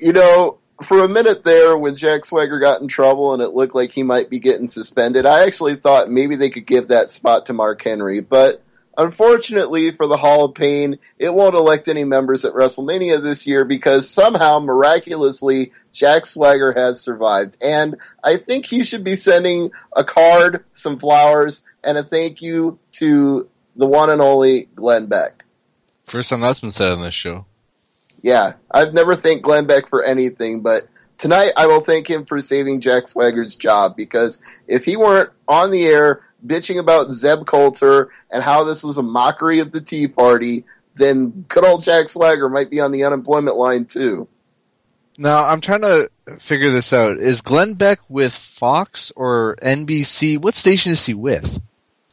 You know, for a minute there, when Jack Swagger got in trouble and it looked like he might be getting suspended, I actually thought maybe they could give that spot to Mark Henry. But unfortunately for the Hall of Pain, it won't elect any members at WrestleMania this year because somehow, miraculously, Jack Swagger has survived. And I think he should be sending a card, some flowers, and a thank you to the one and only Glenn Beck. First time that's been said on this show. Yeah, I've never thanked Glenn Beck for anything, but tonight I will thank him for saving Jack Swagger's job, because if he weren't on the air bitching about Zeb Colter and how this was a mockery of the Tea Party, then good old Jack Swagger might be on the unemployment line too. Now, I'm trying to figure this out. Is Glenn Beck with Fox or NBC? What station is he with?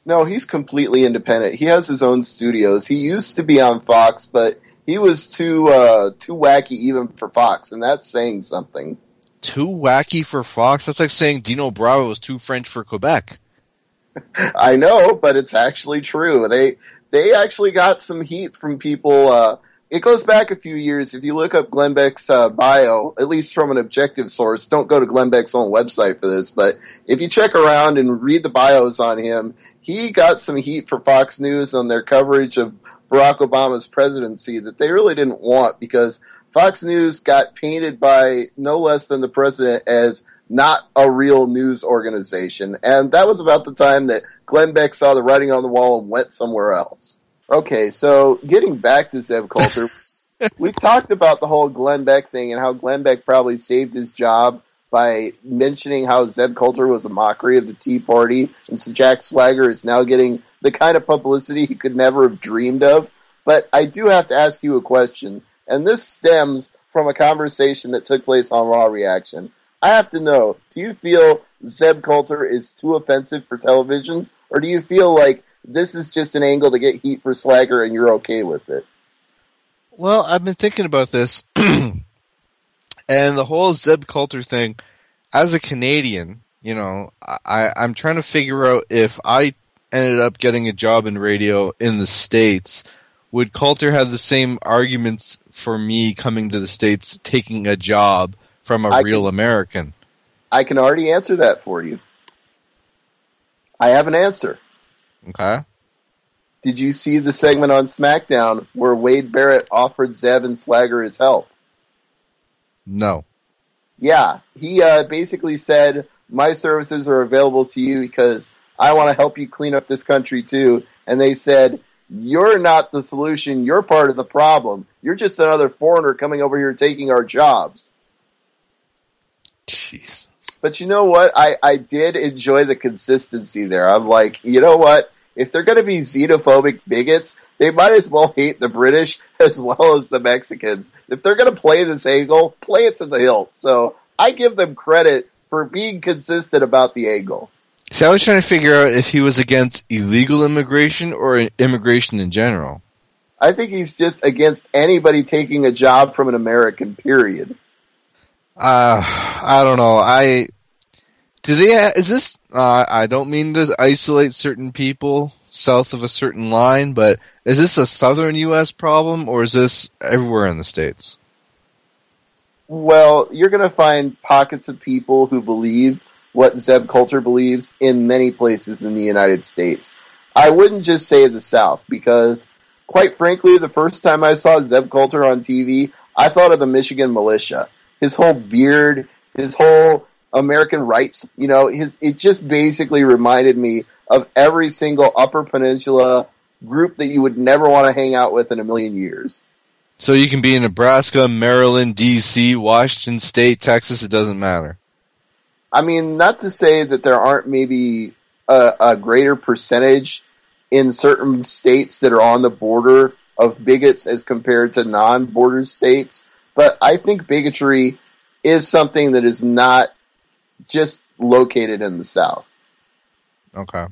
No, he's completely independent. He has his own studios. He used to be on Fox, but he was too wacky even for Fox, and that's saying something. Too wacky for Fox? That's like saying Dino Bravo was too French for Quebec. I know, but it's actually true. They actually got some heat from people. It goes back a few years. If you look up Glenn Beck's bio, at least from an objective source, don't go to Glenn Beck's own website for this, but if you check around and read the bios on him, he got some heat for Fox News on their coverage of Barack Obama's presidency that they really didn't want, because Fox News got painted by no less than the president as not a real news organization. And that was about the time that Glenn Beck saw the writing on the wall and went somewhere else. Okay, so getting back to Zeb Colter, we talked about the whole Glenn Beck thing and how Glenn Beck probably saved his job by mentioning how Zeb Colter was a mockery of the Tea Party, and so Jack Swagger is now getting the kind of publicity he could never have dreamed of. But I do have to ask you a question, and this stems from a conversation that took place on Raw Reaction. I have to know, do you feel Zeb Colter is too offensive for television, or do you feel like this is just an angle to get heat for Swagger and you're okay with it? Well, I've been thinking about this. And the whole Zeb Colter thing, as a Canadian, you know, I'm trying to figure out if I ended up getting a job in radio in the States, would Colter have the same arguments for me coming to the States taking a job from a real American? I can already answer that for you. I have an answer. Okay. Did you see the segment on SmackDown where Wade Barrett offered Zeb and Swagger his help? No. Yeah. He basically said, my services are available to you because I want to help you clean up this country too. And they said, you're not the solution. You're part of the problem. You're just another foreigner coming over here taking our jobs. Jesus. But you know what? I did enjoy the consistency there. I'm like, you know what? If they're going to be xenophobic bigots, they might as well hate the British as well as the Mexicans. If they're going to play this angle, play it to the hilt. So I give them credit for being consistent about the angle. So I was trying to figure out if he was against illegal immigration or immigration in general. I think he's just against anybody taking a job from an American, period. I don't know. I don't mean to isolate certain people south of a certain line, but is this a southern U.S. problem, or is this everywhere in the States? Well, you're going to find pockets of people who believe what Zeb Colter believes in many places in the United States. I wouldn't just say the South, because quite frankly, the first time I saw Zeb Colter on TV, I thought of the Michigan militia. His whole beard, his whole American rights, you know, it just basically reminded me of every single Upper Peninsula group that you would never want to hang out with in a million years. So you can be in Nebraska, Maryland, D.C., Washington State, Texas, it doesn't matter. I mean, not to say that there aren't maybe a greater percentage in certain states that are on the border of bigots as compared to non-border states, but I think bigotry is something that is not just located in the South. Okay.